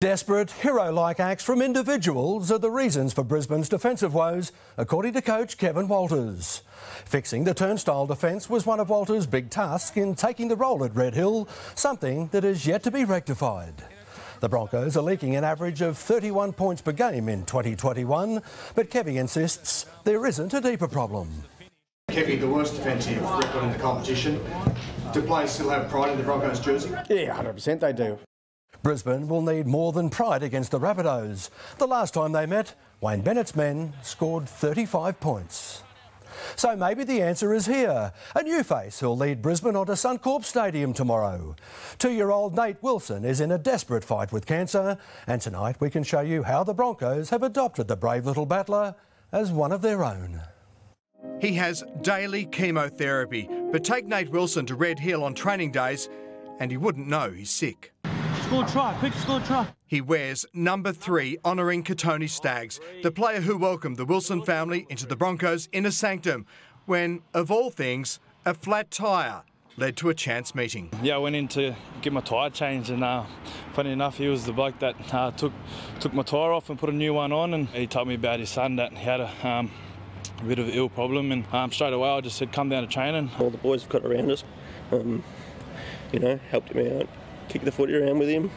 Desperate, hero-like acts from individuals are the reasons for Brisbane's defensive woes, according to coach Kevin Walters. Fixing the turnstile defence was one of Walters' big tasks in taking the role at Red Hill, something that is yet to be rectified. The Broncos are leaking an average of 31 points per game in 2021, but Kevy insists there isn't a deeper problem. Kevy, the worst defensive record in the competition. Do players still have pride in the Broncos jersey? Yeah, 100% they do. Brisbane will need more than pride against the Rabbitohs. The last time they met, Wayne Bennett's men scored 35 points. So maybe the answer is here. A new face who'll lead Brisbane onto Suncorp Stadium tomorrow. 2-year-old Nate Wilson is in a desperate fight with cancer, and tonight we can show you how the Broncos have adopted the brave little battler as one of their own. He has daily chemotherapy, but take Nate Wilson to Red Hill on training days and he wouldn't know he's sick. Score try, quick score try. He wears number 3, honouring Katoni Staggs, the player who welcomed the Wilson family into the Broncos' inner sanctum when, of all things, a flat tyre led to a chance meeting. Yeah, I went in to get my tyre changed and funny enough, he was the bloke that took my tyre off and put a new one on, and he told me about his son that he had a bit of an ill problem, and straight away I just said, come down to training. All the boys have got around us, you know, helped him out. Kick the footy around with him.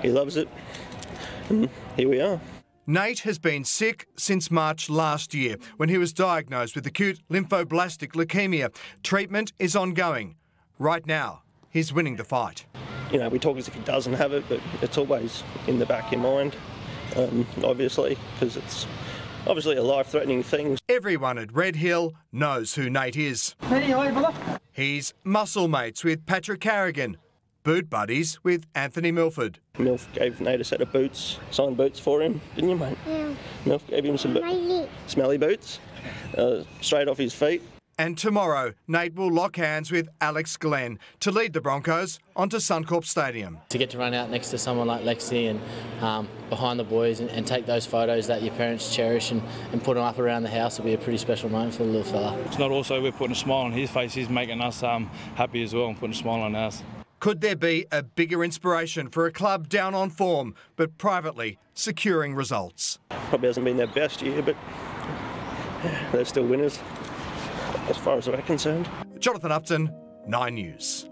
He loves it. And here we are. Nate has been sick since March last year when he was diagnosed with acute lymphoblastic leukaemia. Treatment is ongoing. Right now, he's winning the fight. You know, we talk as if he doesn't have it, but it's always in the back of your mind, obviously, because it's obviously a life-threatening thing. Everyone at Red Hill knows who Nate is. Hey, hi, brother. He's muscle mates with Patrick Carrigan, boot buddies with Anthony Milford. Milf gave Nate a set of boots, signed boots for him, didn't you, mate? Yeah. Milf gave him some smelly boots, straight off his feet. And tomorrow, Nate will lock hands with Alex Glenn to lead the Broncos onto Suncorp Stadium. To get to run out next to someone like Lexi and behind the boys and take those photos that your parents cherish and put them up around the house will be a pretty special moment for the little fella. It's not also we're putting a smile on his face, he's making us happy as well and putting a smile on us. Could there be a bigger inspiration for a club down on form, but privately securing results? Probably hasn't been their best year, but they're still winners as far as we're concerned. Jonathan Upton, Nine News.